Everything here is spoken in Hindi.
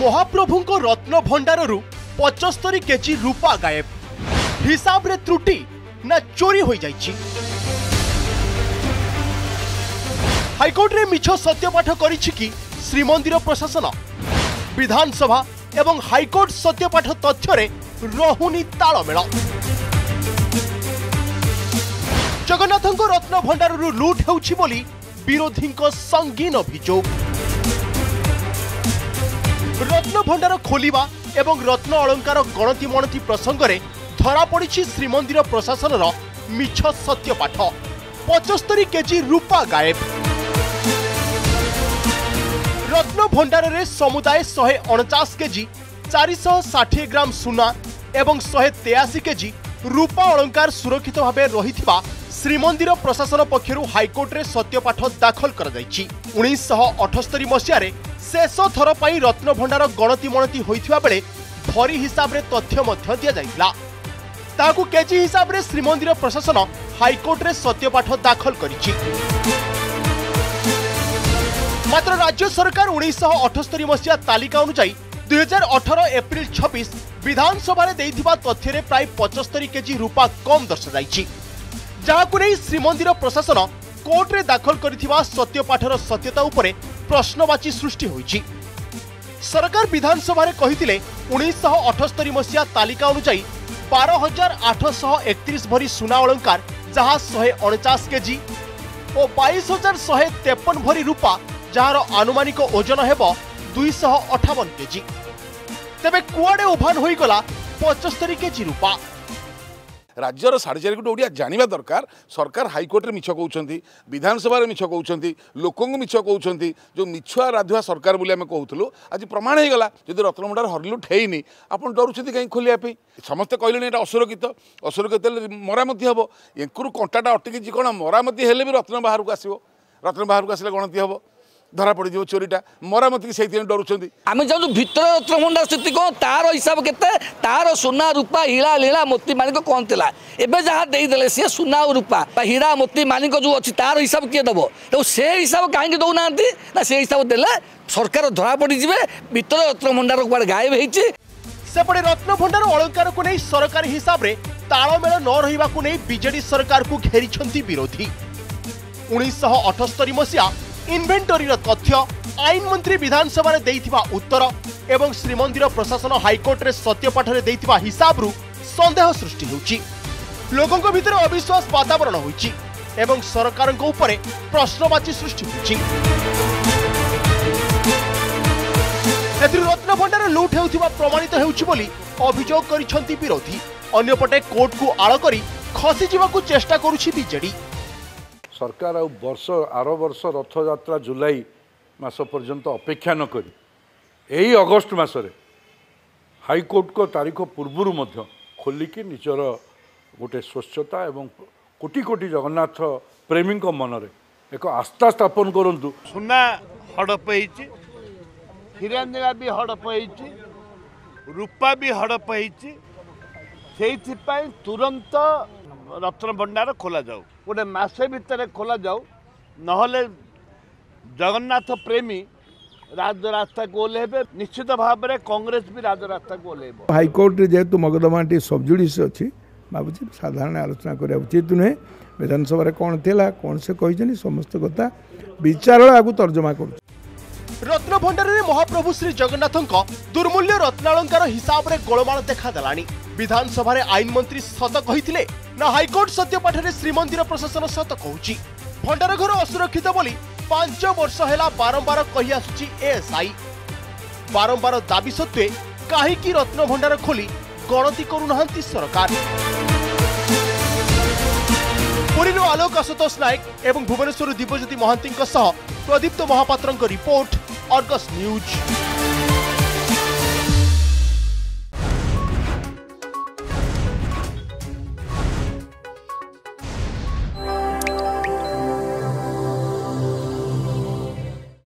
महाप्रभुंको रत्न भंडाररू 75 केजी रूपा गायब, हिसाब रे त्रुटि ना चोरी हो जाइछि। हाईकोर्ट रे मिछ सत्यपाठ करिछि कि श्रीमंदिर प्रशासन, विधानसभा एवं हाईकोर्ट सत्यपाठ तथ्य रहुनी तालमेल। जगन्नाथंको रत्न भंडाररू लूट होउछि बोली विरोधींको संगीन अभियोग। रत्न भंडार खोलिबा एवं रत्न अलंकार गणति मणति प्रसंग रे धरा पड़ी श्रीमंदिर प्रशासन रो मिछ सत्यपाठ। 75 केजी रूपा गायब। रत्न भंडार रे समुदाय 149 केजी 460 ग्राम सुना एवं 183 केजी रूपा अलंकार सुरक्षित भावे रहिथिबा श्रीमंदिर प्रशासन पक्षरु हाईकोर्ट रे सत्यपाठ दाखल कर जायछि। 1978 मसीहा रे शेष थर पई रत्न भंडार गणति मणति होइथिबा बेले भरी हिसाब रे तथ्य मध्य दिया जाइला। ताकु केजी हिसाब रे श्रीमंदिर प्रशासन हाईकोर्ट रे सत्यपाठ दाखल करिछि। मात्र राज्य सरकार 1978 मसीहा तालिका अनुसार 2018 एप्रिल 26 विधानसभा रे देइथिबा तथ्य रे प्राय 75 केजी रूपा कम दर्शाइछि। जहाकु नै श्रीमंदिर प्रशासन कोर्ट रे दाखल करिथिबा सत्यपाठर सत्यता उपरे प्रश्नवाची सृष्टि होइछि। सरकार विधानसभा रे कहिथिले 1978 मसीहा तालिका अनुसार 12831 भरी सुना अलंकार जहा 149 केजी और 22153 भरी रूपा जहार आनुमानिक ओजन हेबो 258 केजी। तेबे कुआडे उभान होई गला 75 केजी रूपा। राज्यर 4.5 कोटी ओडिया जानिबा दरकार। सरकार हाईकोर्ट रे मिछ कहउछंती, विधानसभा रे मिछ कहउछंती, लोकंग मिछ कहउछंती। जो मिछुआ राधुआ सरकार बोली हमें कहउथलो आज प्रमाण हे गला। जदि रत्नभंडार हरलुट हेइनी आपन डरुछंती कहीं खोलिया पे। समस्त कहलेनी एटा असुरक्षित, असुरक्षित मरामती हेबो। एंकुरु कंटाटा अटकीछि कोन मरामती हेले भी रत्न बाहर को आसीबो। रत्न बाहर को आसिले गणति हेबो, धरा पड़ जाव चोरीटा। मरामती से डरुंच आम चाहूँ भर रत्नभंडार स्थिति कौन तार हिसाब के तार सुना रूपा हीरा लीला मोती मानिक कौन थी एवं जहाँ देदेले सी सुना रूपा हीरा मोती मानिक जो अच्छी तार हिसाब किए दब तो से हिसाब कहीं दौना ना से हिसाब देने सरकार धरा पड़जे भर रत्नभंडार कड़े गायब होपटे। रत्नभंडार अलंकार को नहीं सरकार हिसाब से तालमेल न रहा बीजेडी सरकार को घेरी विरोधी। 1978 मसीहा इन्वेंटरी तथ्य आईन मंत्री विधानसभा उत्तर एवं श्रीमंदिर प्रशासन हाईकोर्ट रे सत्यपाठ रे देथिबा हिसाब रु संदेह सृष्टि होउची। लोकंक भितर अविश्वास वातावरण होइची एवं सरकारंक उपरे प्रश्नवाची सृष्टि होइची। एतिर रत्नभंडार लूट हेउथिबा प्रमाणित हेउची बोली अभियोग करिसंती विरोधी। अन्यपटे कोर्ट को आळ करी खसी जीवाकू चेष्टा करूची बीजेडी सरकार। आर वर्ष रथयात्रा जुलाई मास पर्यंत अपेक्षा न करी एही अगस्ट मासरे हाईकोर्ट को तारीख पूर्वरु मध्य खोलिकी निजर गोटे स्वच्छता एवं कोटि कोटि जगन्नाथ प्रेमी मनरे एक आस्था स्थापन करंतु। सुना हड़प होइछि, हिरानिला भी हड़प होइछि, रूपा भी हड़प होइछि। सेइथिपाई तुरंत रत्न भंडार खोला जाऊ, गोटे मसे भितर खोला जाऊ, नहले जगन्नाथ प्रेमी राजरास्ता को ओल्हे। निश्चित भाव में कांग्रेस भी राजरास्ता को ओल्हेब। हाईकोर्ट जेहेतु मकदमाटी सब जुडिस अच्छी भावी साधारण आलोचना करा उचित नुहे। विधानसभा कौन थी कौन से कही समस्त कथा विचार आगु तर्जमा कर। रत्न भंडार में महाप्रभु श्री जगन्नाथ दुर्मूल्य रत्नालंकार हिसाब से गोलमाल देखादेलानी। विधानसभा आईन मंत्री सत कही ना हाईकोर्ट सत्यपाठ रे श्रीमंदिर प्रशासन सत कहूँ। भंडार घर असुरक्षित बोली 5 वर्ष है बारंबार कही आसुची एएसआई। बारंबार दाबी सत्वे कहीं रत्न भंडार खोली गणति करूना सरकार। पुरी आलोक आशुतोष नायक एवं Bhubaneswar Divyajyoti Mahanti Pradipta Mohapatra report, Argus news.